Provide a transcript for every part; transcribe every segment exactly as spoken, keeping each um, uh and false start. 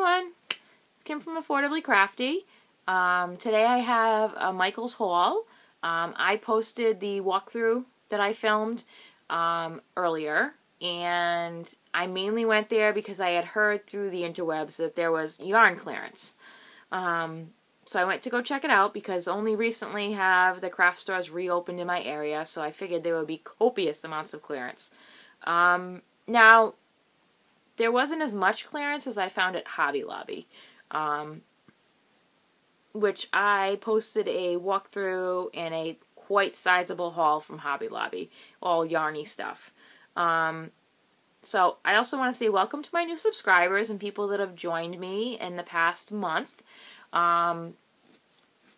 everyone. It's Kim from Affordably Crafty. Um, today I have a Michaels haul. Um, I posted the walkthrough that I filmed um, earlier, and I mainly went there because I had heard through the interwebs that there was yarn clearance. Um, so I went to go check it out because only recently have the craft stores reopened in my area, so I figured there would be copious amounts of clearance. Um, now, there wasn't as much clearance as I found at Hobby Lobby, um, which I posted a walkthrough and a quite sizable haul from Hobby Lobby, all yarny stuff. Um, so I also want to say welcome to my new subscribers and people that have joined me in the past month. Um,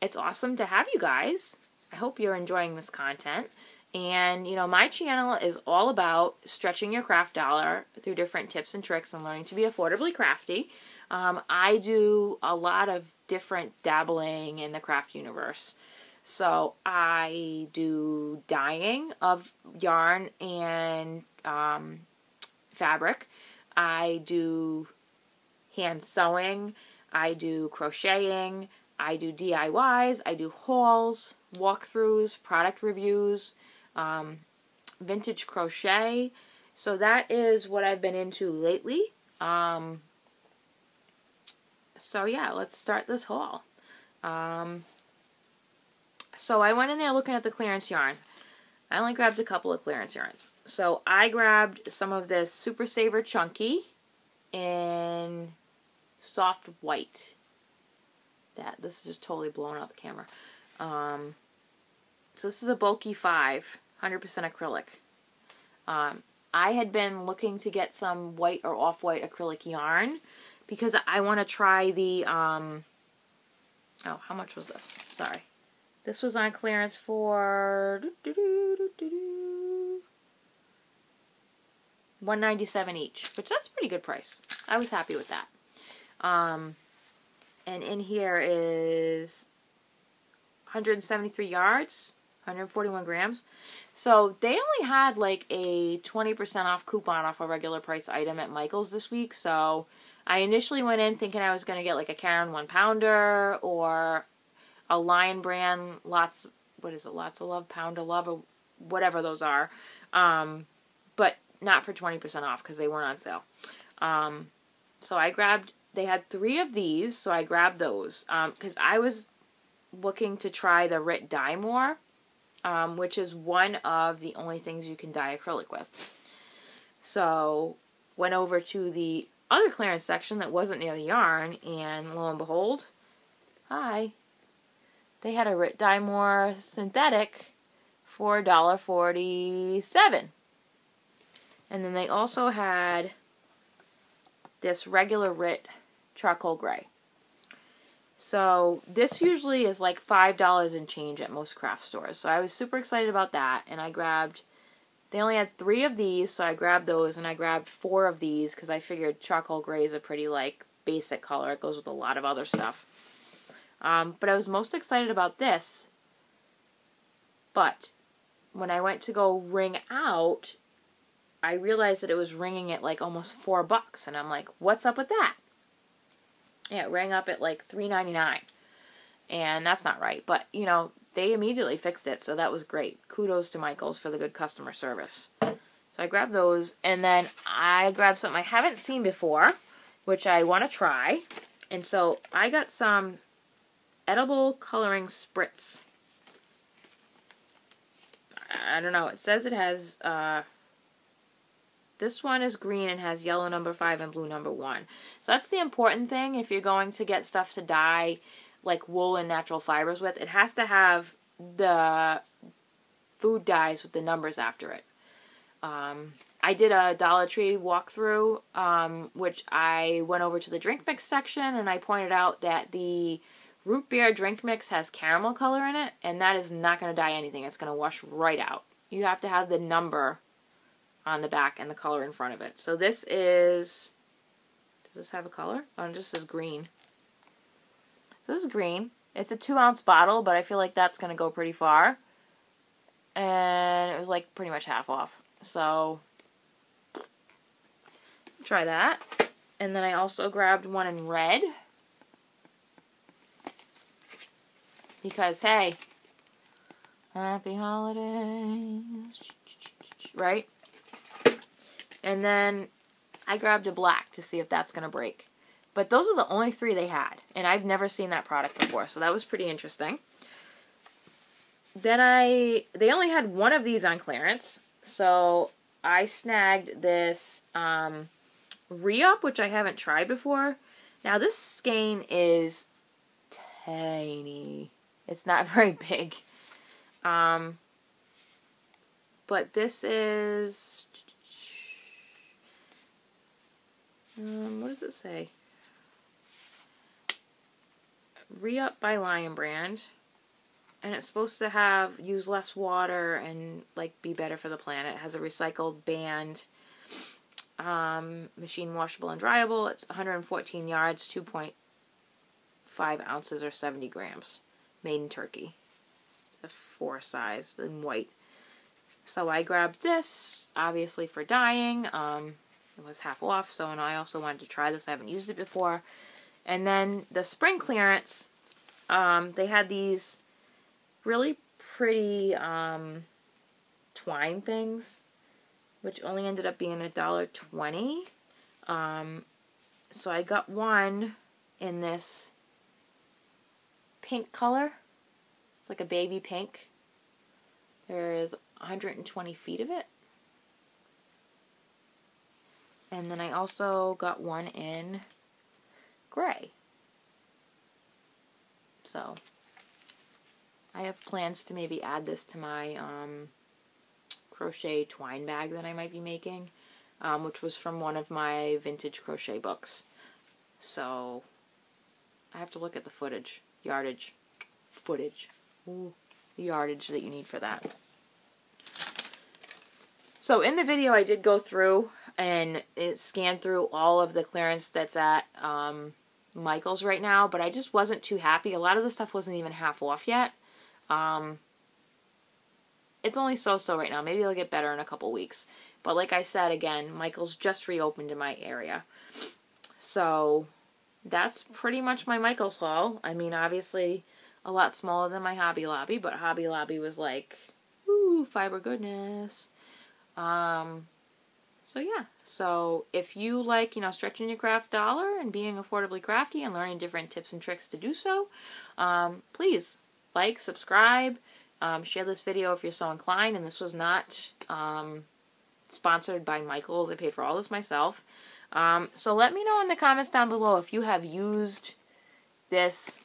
it's awesome to have you guys. I hope you're enjoying this content. And, you know, my channel is all about stretching your craft dollar through different tips and tricks and learning to be affordably crafty. Um, I do a lot of different dabbling in the craft universe. So I do dyeing of yarn and um, fabric. I do hand sewing. I do crocheting. I do D I Ys. I do hauls, walkthroughs, product reviews, um, vintage crochet. So that is what I've been into lately. Um, so yeah, let's start this haul. Um, So I went in there looking at the clearance yarn. I only grabbed a couple of clearance yarns. So I grabbed some of this Super Saver Chunky in soft white. That this is just totally blowing out the camera. Um, so this is a bulky five, one hundred percent acrylic. Um, I had been looking to get some white or off-white acrylic yarn because I want to try the. Um, oh, how much was this? Sorry. This was on clearance for one ninety-seven each, which that's a pretty good price. I was happy with that. Um, and in here is one hundred seventy-three yards, one hundred forty-one grams. So they only had like a twenty percent off coupon off a regular price item at Michaels this week. So I initially went in thinking I was going to get like a Karen One Pounder or a Lion Brand, lots, what is it, Lots of Love, Pound of Love, or whatever those are, um, but not for twenty percent off because they weren't on sale. Um, so I grabbed, they had three of these, so I grabbed those because um, I was looking to try the Rit Dye More, um, which is one of the only things you can dye acrylic with. So went over to the other clearance section that wasn't near the yarn, and lo and behold, hi. They had a Rit Dye More synthetic for a dollar forty-seven. And then they also had this regular Rit charcoal gray. So this usually is like five dollars and change at most craft stores. So I was super excited about that. And I grabbed, they only had three of these. So I grabbed those and I grabbed four of these because I figured charcoal gray is a pretty like basic color. It goes with a lot of other stuff. Um, but I was most excited about this, but when I went to go ring out, I realized that it was ringing at like almost four bucks, and I'm like, what's up with that? Yeah, it rang up at like three ninety-nine, and that's not right, but, you know, they immediately fixed it, so that was great. Kudos to Michaels for the good customer service. So I grabbed those, and then I grabbed something I haven't seen before, which I want to try, and so I got some edible coloring spritz. I don't know. It says it has, uh, this one is green and has yellow number five and blue number one. So that's the important thing. If you're going to get stuff to dye like wool and natural fibers with, it has to have the food dyes with the numbers after it. Um, I did a Dollar Tree walkthrough, um, which I went over to the drink mix section and I pointed out that the root beer drink mix has caramel color in it, and that is not going to dye anything. It's going to wash right out. You have to have the number on the back and the color in front of it. So this is, does this have a color? Oh, it just says green. So this is green. It's a two ounce bottle, but I feel like that's going to go pretty far. And it was like pretty much half off. So try that. And then I also grabbed one in red. Because, hey, happy holidays, right? And then I grabbed a black to see if that's going to break. But those are the only three they had. And I've never seen that product before, so that was pretty interesting. Then I, they only had one of these on clearance, so I snagged this um, Re-Up, which I haven't tried before. Now this skein is tiny. It's not very big. Um, but this is, um, what does it say? Re-Up by Lion Brand. And it's supposed to have, use less water and, like, be better for the planet. It has a recycled band, um, machine washable and dryable. It's one hundred fourteen yards, two point five ounces or seventy grams. Made in Turkey. It's four sized and white. So I grabbed this, obviously, for dyeing. Um, it was half off, so and I also wanted to try this. I haven't used it before. And then the spring clearance, um, they had these really pretty um, twine things, which only ended up being a dollar twenty. Um, so I got one in this pink color. It's like a baby pink. There is one hundred twenty feet of it. And then I also got one in gray. So I have plans to maybe add this to my um, crochet twine bag that I might be making, um, which was from one of my vintage crochet books. So I have to look at the footage, yardage, footage, ooh, the yardage that you need for that. So in the video, I did go through and it scanned through all of the clearance that's at um, Michaels right now, but I just wasn't too happy. A lot of the stuff wasn't even half off yet. Um, it's only so-so right now. Maybe it'll get better in a couple weeks. But like I said, again, Michaels just reopened in my area. So that's pretty much my Michaels haul. I mean, obviously a lot smaller than my Hobby Lobby, but Hobby Lobby was like, ooh, fiber goodness. Um, so yeah. So if you like, you know, stretching your craft dollar and being affordably crafty and learning different tips and tricks to do so, um, please like, subscribe, um, share this video if you're so inclined. And this was not um, sponsored by Michaels. I paid for all this myself. Um, so let me know in the comments down below if you have used this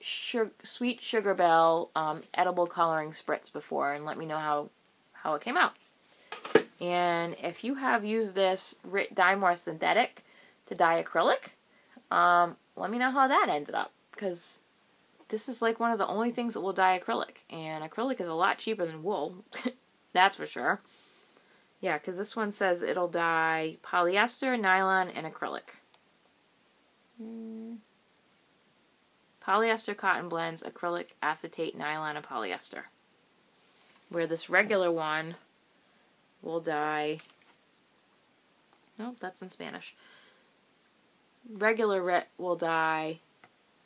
sugar, sweet Sugar Bell um, edible coloring spritz before, and let me know how, how it came out. And if you have used this Rit Dye More synthetic to dye acrylic, um, let me know how that ended up, because this is like one of the only things that will dye acrylic, and acrylic is a lot cheaper than wool, that's for sure. Yeah, because this one says it'll dye polyester, nylon, and acrylic. Mm. Polyester, cotton blends, acrylic, acetate, nylon, and polyester. Where this regular one will dye, nope, that's in Spanish. Regular Rit will dye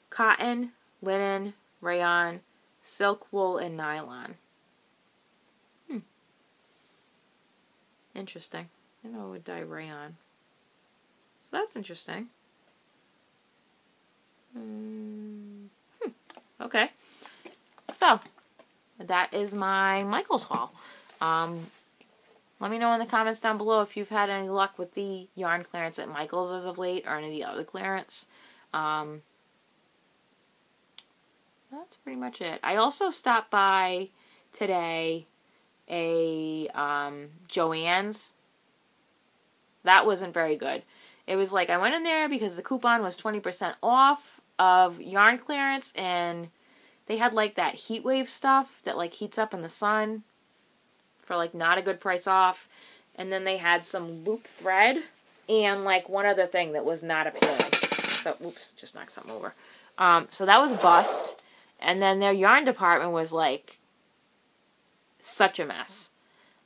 cotton, linen, rayon, silk, wool, and nylon. Hmm. Interesting. I know it would dye rayon. So that's interesting. Hmm. Okay. So, that is my Michaels haul. Um, let me know in the comments down below if you've had any luck with the yarn clearance at Michaels as of late, or any of the other clearance. Um... That's pretty much it. I also stopped by today a um, Joann's. That wasn't very good. It was like I went in there because the coupon was twenty percent off of yarn clearance, and they had like that heat wave stuff that like heats up in the sun for like not a good price off. And then they had some loop thread and like one other thing that was not appealing. So, oops, just knocked something over. Um, so that was bust. And then their yarn department was, like, such a mess.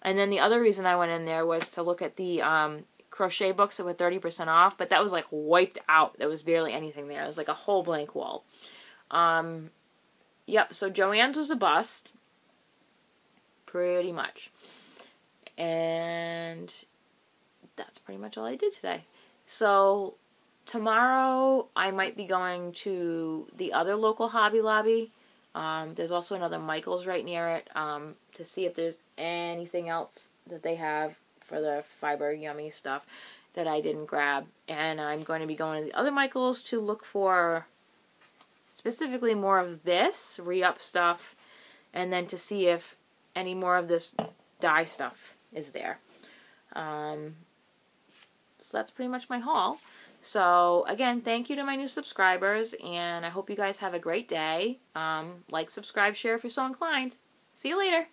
And then the other reason I went in there was to look at the um, crochet books that were thirty percent off, but that was like wiped out. There was barely anything there. It was like a whole blank wall. Um, yep, so Joann's was a bust. Pretty much. And that's pretty much all I did today. So tomorrow I might be going to the other local Hobby Lobby. Um, there's also another Michaels right near it, um, to see if there's anything else that they have for the fiber yummy stuff that I didn't grab. And I'm going to be going to the other Michaels to look for specifically more of this Re-Up stuff, and then to see if any more of this dye stuff is there. Um, so that's pretty much my haul. So, again, thank you to my new subscribers, and I hope you guys have a great day. Um, like, subscribe, share if you're so inclined. See you later!